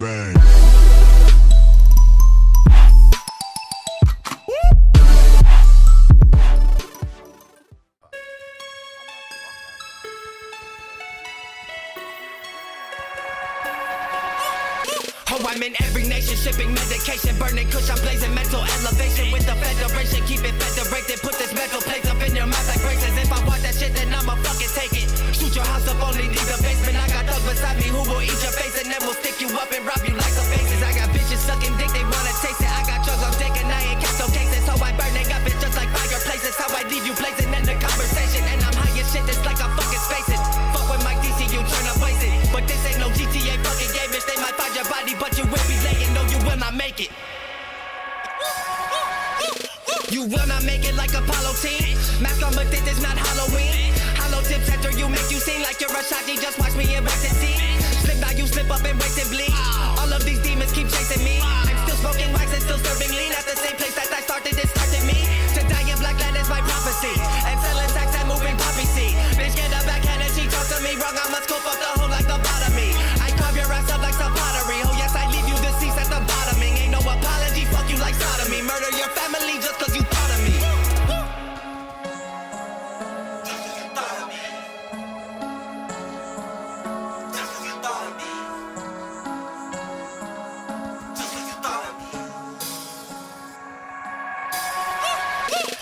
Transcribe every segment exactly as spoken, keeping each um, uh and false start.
Bang. Oh, I'm in every nation, shipping medication, burning cushion, blazing mental elevation with the federation, keep it federated, put this metal plate up in your mouth like braces. If I want that shit, then I'ma fucking take it. Shoot your house up, only leave the basement. I got thugs beside me who will eat your face and then will stick you up and rob you like some faces. I got bitches sucking dick, they wanna taste it. I got drugs on deck and I ain't catch no cases. So I burn it up, it's just like fireplaces. How I leave you blazing in the conversation, and I'm high as shit, it's like I'm fucking spacing. Fuck with my D C, you turn up wasted, but this ain't no G T A fucking game, bitch. They might find your body, but you will be laying, no you will not make it. You will not make it like Apollo team. Mask on, but this is not Halloween. Hollow tips after you make you seem like you're a shotty. Just watch me and wait and see. Slip now you slip up and waste and bleed. All of these demons keep chasing me. I'm still smoking wax and still serving lean. At the same place that I started, it started me. To die in black land is my prophecy. And selling sacks and moving poppy seed. Bitch get a backhand and she talks to me wrong. I must scoop up the hole like the bottom me. I carve your ass up like some pottery. Oh yes, I leave you deceased at the bottoming. Ain't no apology, fuck you like sodomy. Murder your family just cause you thought of me.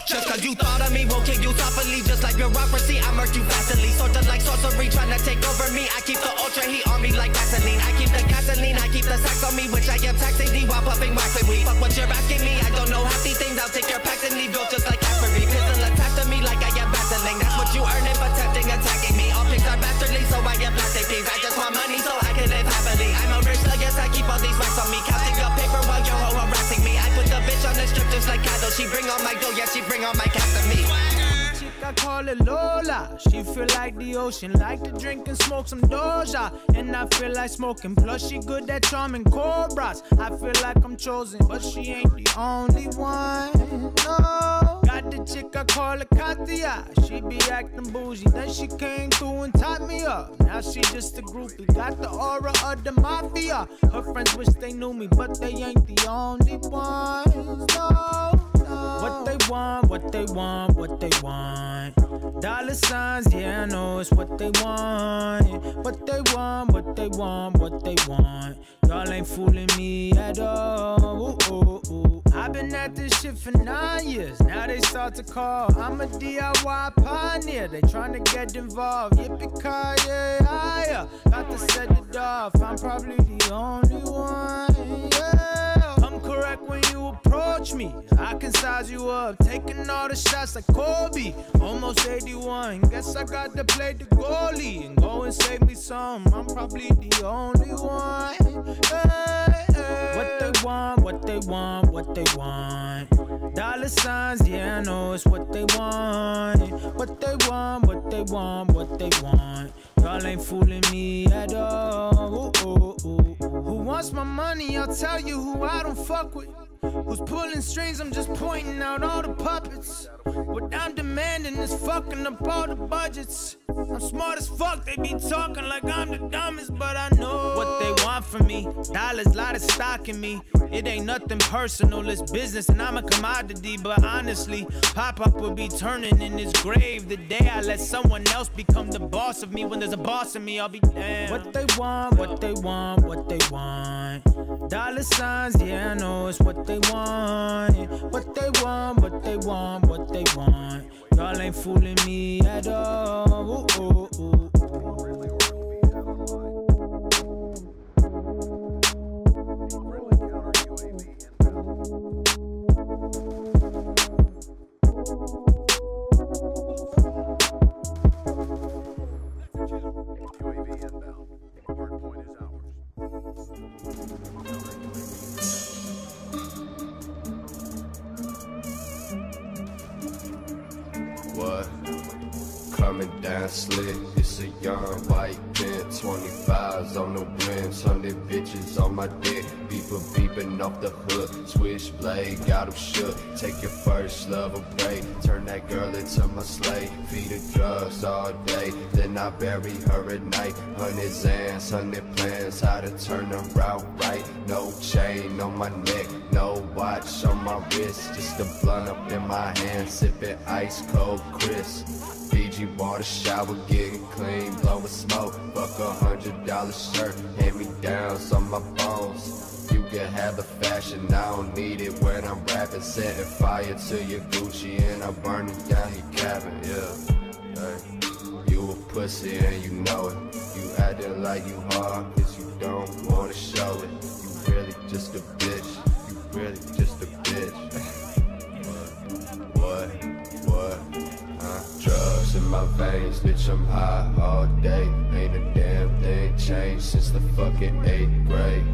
Just cause you thought of me, won't kick you softly. Just like bureaucracy, I murk you facilely. Sorted like sorcery, tryna take over me. I keep the ultra heat on me like Vaseline. I keep the gasoline, I keep the sacks on me, which I am taxing thee while puffing waxing weed. Fuck what you're asking me, I don't know half these things. I'll take your packs and leave built just like Asbury. Pistol attached to me like I am battling. That's what you earning for tempting, attacking me. All pigs are bastardly, so I am blasting things. I just want money so I can live happily. I'm a rich thug, yes, I keep all these racks on me. Counting up paper while your hoe harassing me. I put the bitch on the strip just like cattle. She bring on my dough, yes, she bring on my cat to me. Chick, I call it Lola. She feel like the ocean, like to drink and smoke some Doja. And I feel like smoking, plus she good at charming cobras. I feel like I'm chosen, but she ain't the only one, no. Got the chick, I call her Katia. She be acting bougie, then she came through and taught me up. Now she just a groupie, got the aura of the mafia. Her friends wish they knew me, but they ain't the only ones, no. What they want, what they want, what they want. Dollar signs, yeah, I know it's what they want. What they want, what they want, what they want. Y'all ain't fooling me at all. Ooh, ooh, ooh. I've been at this shit for nine years. Now they start to call. I'm a D I Y pioneer. They tryna get involved. Yippee-ki-yay, higher. Got to set it off. I'm probably the only one. Yeah. I'm correct when you approach me. I can size you up, taking all the shots like Kobe. Almost eighty-one, guess I got to play the goalie and go and save me some. I'm probably the only one. Hey, hey. What they want, what they want, what they want. Dollar signs, yeah, I know it's what they want. What they want, what they want, what they want. Y'all ain't fooling me at all. Ooh, ooh, ooh. Who wants my money? I'll tell you who I don't fuck with. Who's pulling strings? I'm just pointing out all the puppets. What I'm demanding is fucking up all the budgets. I'm smart as fuck, they be talking like I'm the dumbest, but I know what they want from me. Dollars, lot of stock in me. It ain't nothing personal, it's business and I'm a commodity. But honestly, Pop-Up will be turning in his grave the day I let someone else become the boss of me. When there's a boss in me, I'll be damned. What they want, what they want, what they want. Dollar signs, yeah, I know it's what they want. What they want, what they want, what they want. Y'all ain't fooling me at all. Ooh, ooh, ooh. What? Coming down slick, it's a young white man, twenty-five eyes on the rims, hundred bitches on my dick, beeper beeping off the hood, switchblade, got him shook, take your first love away, turn that girl into my slave, feed her drugs all day, then I bury her at night, hundred Zans, hundred plans, how to turn her out right, no chain on my neck, no watch on my wrist, just a blunt up in my hand, sipping ice cold crisp. Fiji water shower, getting clean, blowing smoke. Fuck a hundred dollar shirt, hand me downs on my bones. You can have the fashion, I don't need it when I'm rapping. Setting fire to your Gucci and I'm burning down your cabin, yeah. Hey. You a pussy and you know it. You acting like you hard, cause you don't wanna show it. You really just a bitch, you really just a bitch. What? What? What? Drugs in my veins, bitch, I'm high all day. Ain't a damn thing changed since the fucking eighth grade.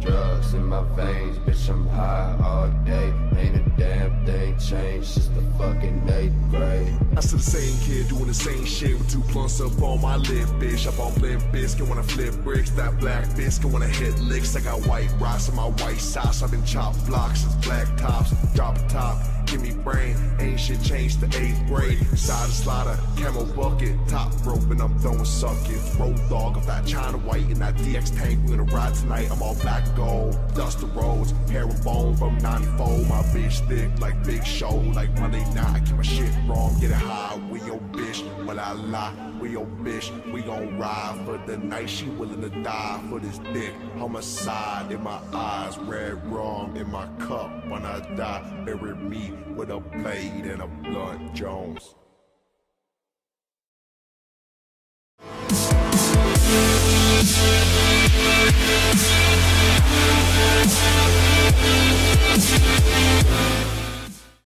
Drugs in my veins, bitch, I'm high all day. Ain't a damn thing changed since the fucking eighth grade. I still the same kid doing the same shit with two blunts up on my lip, bitch. I bought blimp biscuit when I flip bricks, that black biscuit when I hit licks. I got white rocks on my white socks. I've been chopped blocks since black tops, drop top. Give me brain, ain't shit changed to eighth grade. Side of slider, camel bucket, top rope, and I'm throwing suckers. Road dog of that China white and that D X tank. We're gonna ride tonight. I'm all black gold, dust the roads, hair and bone from ninety-four. My bitch thick like Big Show, like Monday night. I keep my shit wrong, get it high with your bitch. When I lie with your bitch, we gon' ride for the night. She willing to die for this dick. Homicide in my eyes, red rum in my cup. When I die, bury me with a blade and a blunt, Jones.